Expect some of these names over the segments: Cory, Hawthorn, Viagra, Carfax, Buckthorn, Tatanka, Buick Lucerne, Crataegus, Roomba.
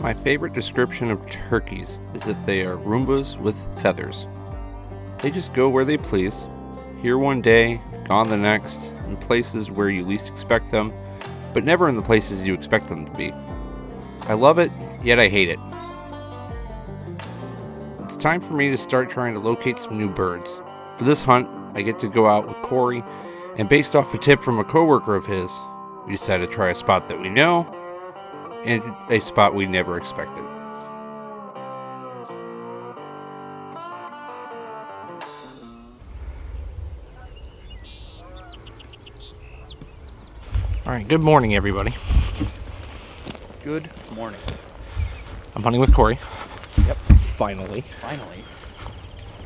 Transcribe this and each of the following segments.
My favorite description of turkeys is that they are Roombas with feathers. They just go where they please, here one day, gone the next, in places where you least expect them, but never in the places you expect them to be. I love it, yet I hate it. It's time for me to start trying to locate some new birds. For this hunt, I get to go out with Cory, and based off a tip from a coworker of his, we decided to try a spot that we know, and a spot we never expected. Alright, good morning everybody. Good morning. I'm hunting with Cory. Yep. Finally. Finally.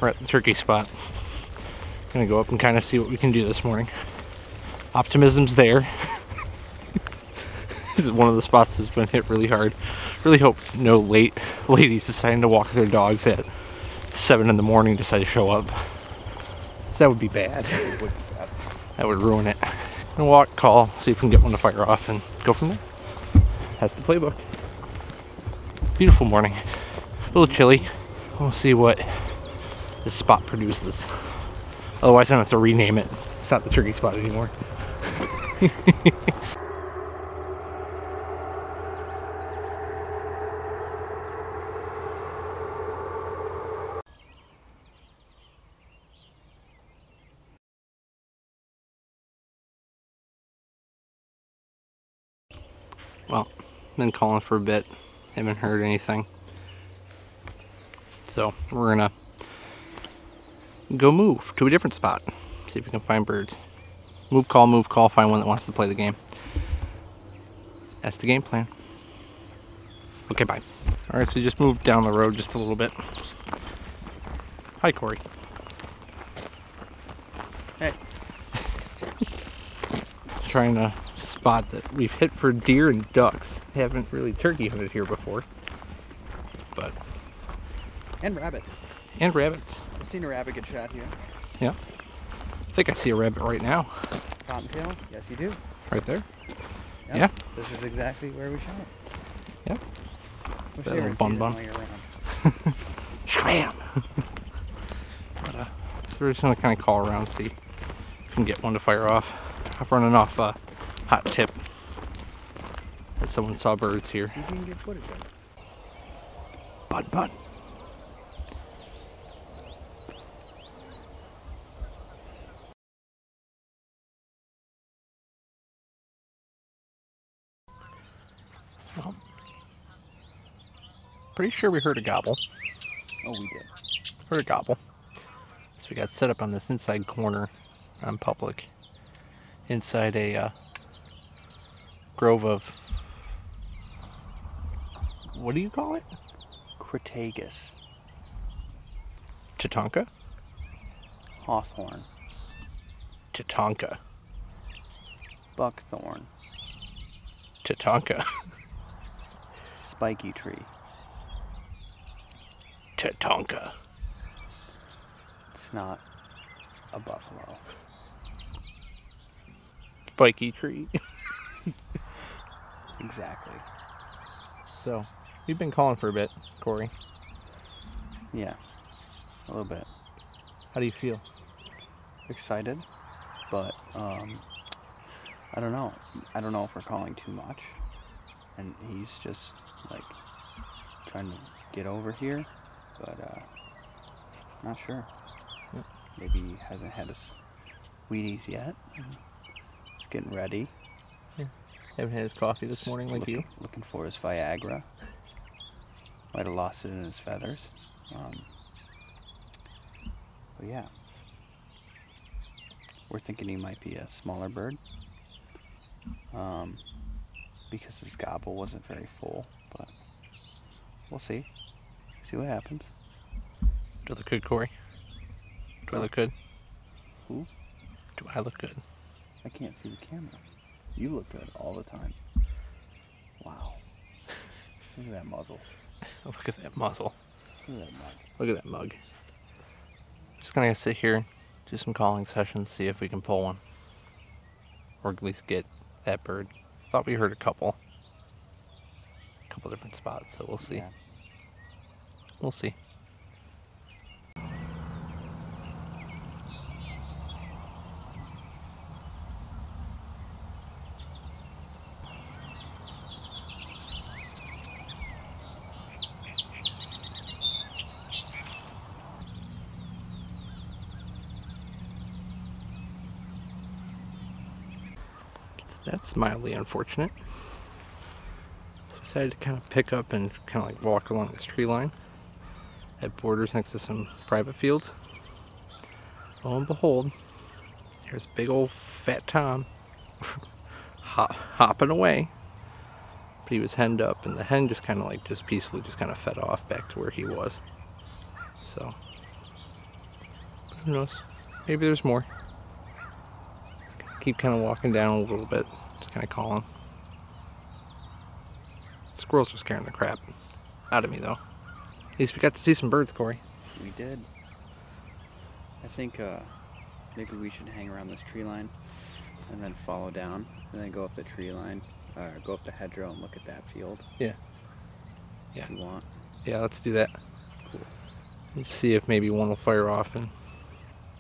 We're at the turkey spot. I'm gonna go up and kind of see what we can do this morning. Optimism's there. This is one of the spots that's been hit really hard. Really hope no late ladies deciding to walk their dogs at 7 in the morning decide to show up. That would be bad. That would ruin it. I'm gonna walk, call, see if we can get one to fire off and go from there. That's the playbook. Beautiful morning. A little chilly. We'll see what this spot produces. Otherwise I don't have to rename it. It's not the turkey spot anymore. Well, been calling for a bit, haven't heard anything, so we're gonna go move to a different spot, see if we can find birds. Move, call, find one that wants to play the game. That's the game plan. Okay, bye. Alright, so we just moved down the road just a little bit. Hi, Cory. Hey. Trying to spot that we've hit for deer and ducks. Haven't really turkey hunted here before, but and rabbits. I've seen a rabbit get shot here. Yeah, I think I see a rabbit right now. Cottontail? Yes, you do. Right there. Yep. Yeah. This is exactly where we shot. Yep. That little bun. Shwam. So we're just gonna kind of call around, see if we can get one to fire off. I'm running off hot tip that someone saw birds here. See if you can get footage of it. Bud. Well, pretty sure we heard a gobble. Oh, we did. Heard a gobble. So we got set up on this inside corner on public, inside a grove of, what do you call it? Crataegus. Tatanka? Hawthorn. Tatanka. Buckthorn. Tatanka. Spiky tree. Tatanka. It's not a buffalo. Spiky tree. Exactly. So, we've been calling for a bit, Cory. Yeah, a little bit. How do you feel? Excited, but I don't know. I don't know if we're calling too much, and he's just like trying to get over here, but not sure. Yep. Maybe he hasn't had his Wheaties yet. He's getting ready. Yeah. Haven't had his coffee this morning like you. Looking for his Viagra. Might have lost it in his feathers. But yeah. We're thinking he might be a smaller bird. Because his gobble wasn't very full. But we'll see. See what happens. Do I look good, Cory? Do I look good? Who? Do I look good? I can't see the camera. You look good all the time. Wow. Look at that muzzle. Look at that muzzle. Look at that mug. Look at that mug. Just gonna sit here, do some calling sessions, see if we can pull one. Or at least get that bird. Thought we heard a couple. a couple different spots, so we'll see. Yeah. We'll see. That's mildly unfortunate. So I decided to kind of pick up and kind of like walk along this tree line that borders next to some private fields. Lo and behold, there's big old fat Tom hopping away. But he was henned up, and the hen just kind of like peacefully fed off back to where he was. So, who knows? Maybe there's more. Keep kind of walking down a little bit, just kind of calling. Squirrels were scaring the crap out of me though. At least we got to see some birds, Corey. We did. I think maybe we should hang around this tree line and then follow down and then go up the tree line, or go up the hedgerow and look at that field. Yeah. Yeah. If you want. Yeah, let's do that. Cool. We'll see if maybe one will fire off and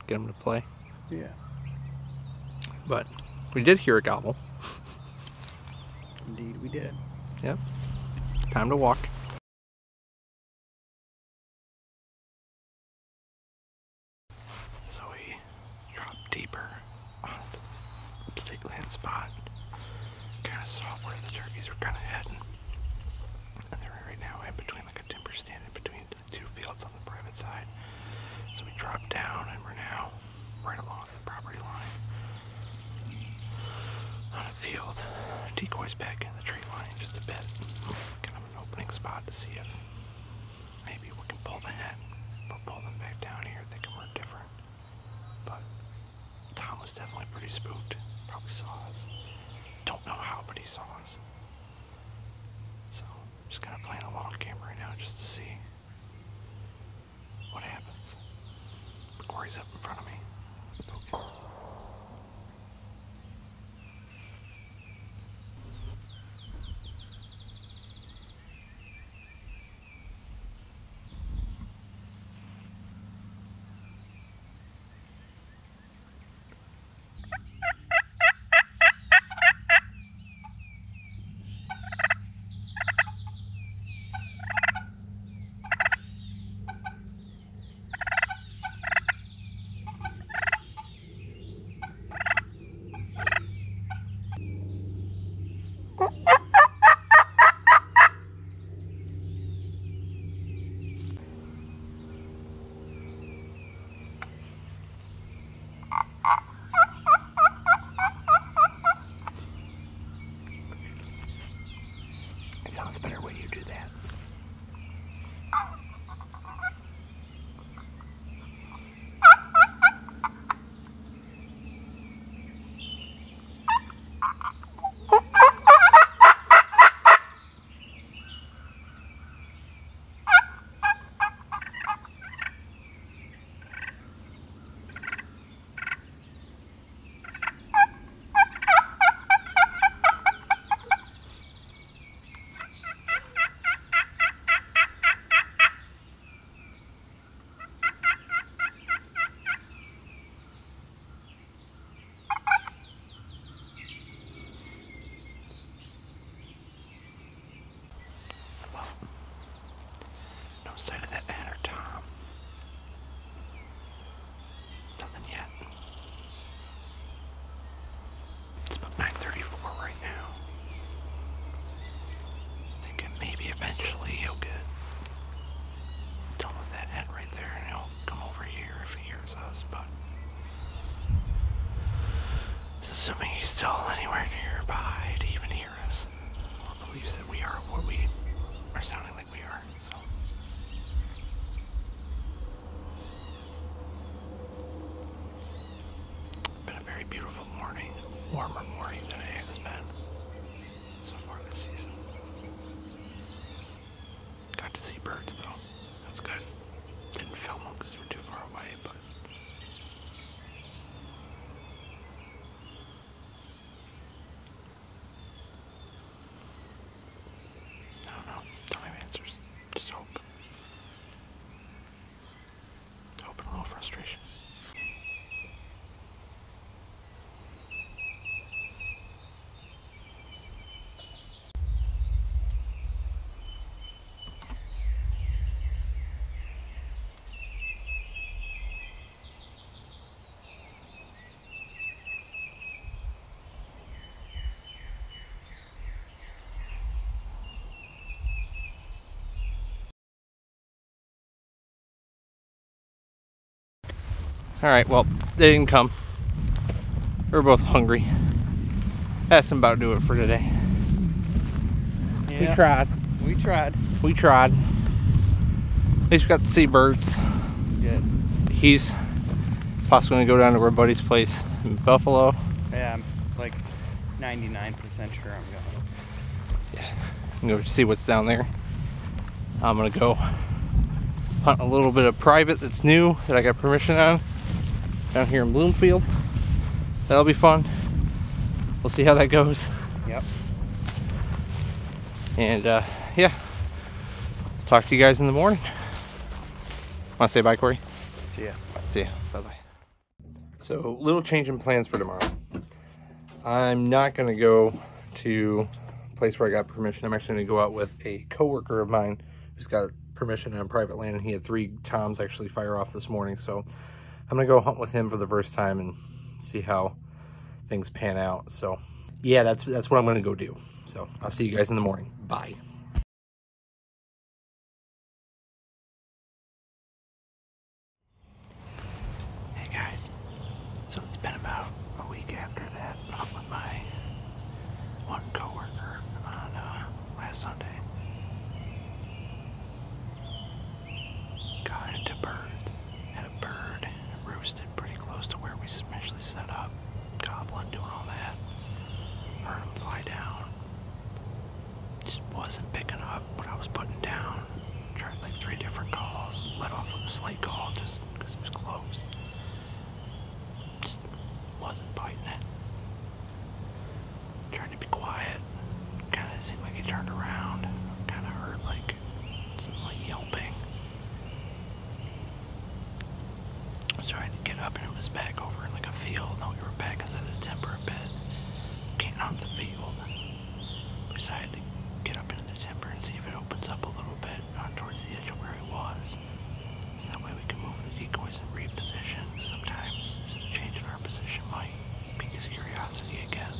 get them to play. Yeah. But we did hear a gobble. Indeed we did. Yep. Time to walk. So we dropped deeper onto the upstate land spot. Kind of saw where the turkeys were kind of heading. And they're right now in between like a timber stand in between the two fields on the private side. So we dropped down and we're now right along the property line. On a field, decoys back in the tree line just a bit. Kind of an opening spot to see if maybe we can pull the hen or pull them back down here thinking we're different. But Tom was definitely pretty spooked. Probably saw us. Don't know how, but he saw us. So just kind of playing a long game right now just to see what happens. Cory's up in front of me. Okay. Side of that hen or Tom. Nothing yet. It's about 9:34 right now. Thinking maybe eventually he'll get done with that hen right there and he'll come over here if he hears us, but it's assuming he's still anywhere nearby to even hear us. Or believes that we are what we are sounding like we are, so. Beautiful morning, warmer morning than it has been so far this season. Got to see birds though, that's good. Didn't film them because they were too far away, but I don't know Alright, well, they didn't come. We're both hungry. That's about to do it for today. Yeah. We tried. We tried. We tried. At least we got to see birds. We did. He's possibly going to go down to our buddy's place in Buffalo. Yeah, I'm like 99% sure I'm going. Yeah, I'm going to see what's down there. I'm going to go hunt a little bit of private that's new that I got permission on down here in Bloomfield. That'll be fun. We'll see how that goes. Yep. And yeah, talk to you guys in the morning. Want to say bye, Corey? See ya. See ya. Bye bye. So, little change in plans for tomorrow. I'm not going to go to a place where I got permission. I'm actually going to go out with a coworker of mine who's got permission on private land, and he had 3 toms actually fire off this morning. So I'm gonna go hunt with him for the first time and see how things pan out. So yeah, that's what I'm gonna go do. So I'll see you guys in the morning. Bye. Hey guys, so it's been about a week after that hunt with my one coworker on last Sunday. Got into birds, and a bird roosted pretty close to where we initially set up, gobbling, doing all that. Heard him fly down, just wasn't picking up what I was putting down. Tried like 3 different calls, let off with a slight call just because it was close. Just wasn't biting it. Tried to be quiet, kind of seemed like he turned around, kind of heard like some like yelping. I was trying to get up, and it was back over in like a field. Now we were back inside the timber a bit. Came out the field. We decided to get up into the timber and see if it opens up a little bit on towards the edge of where it was. So that way we can move the decoys and reposition. Sometimes just a change in our position might pique his curiosity again.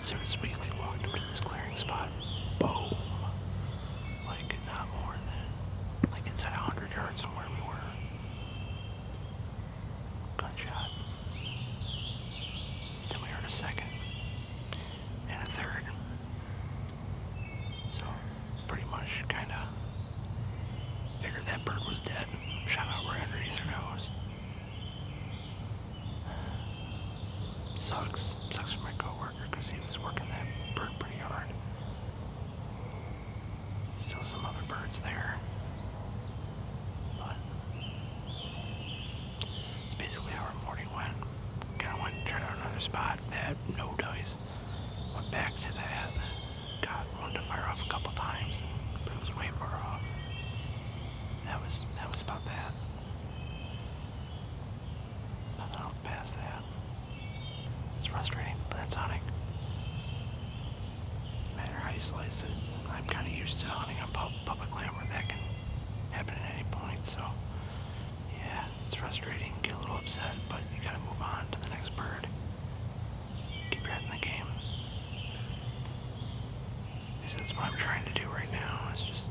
As soon as we like walked into this clearing spot, boom! Like not more than. Inside 100 yards from where we were. Gunshot. Then we heard a second. And a third. So, pretty much kinda figured that bird was dead. Shot out right underneath her nose. Sucks. Sucks for my coworker, because he was working that bird pretty hard. Still some other birds there. Basically how our morning went. Kind of went and tried out another spot. That no dice. Went back to that. Got one to fire off a couple times, but it was way far off. That was about that. Nothing else past that. It's frustrating, but that's hunting. No matter how you slice it, I'm kind of used to hunting on public land where that can happen at any point, so. It's frustrating, get a little upset, but you gotta move on to the next bird. Keep your head in the game. At least that's what I'm trying to do right now, is just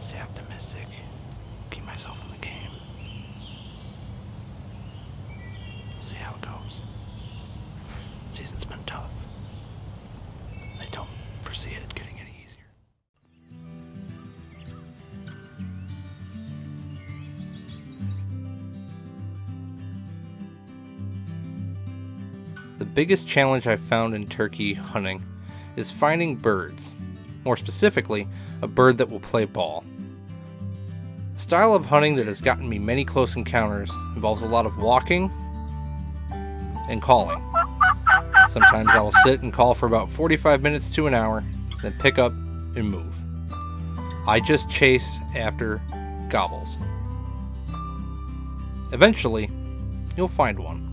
stay optimistic, keep myself in the game. See how it goes. Season's been tough. I don't foresee it getting any easier. The biggest challenge I've found in turkey hunting is finding birds, more specifically, a bird that will play ball. The style of hunting that has gotten me many close encounters involves a lot of walking and calling. Sometimes I will sit and call for about 45 minutes to an hour, then pick up and move. I just chase after gobbles. Eventually, you'll find one.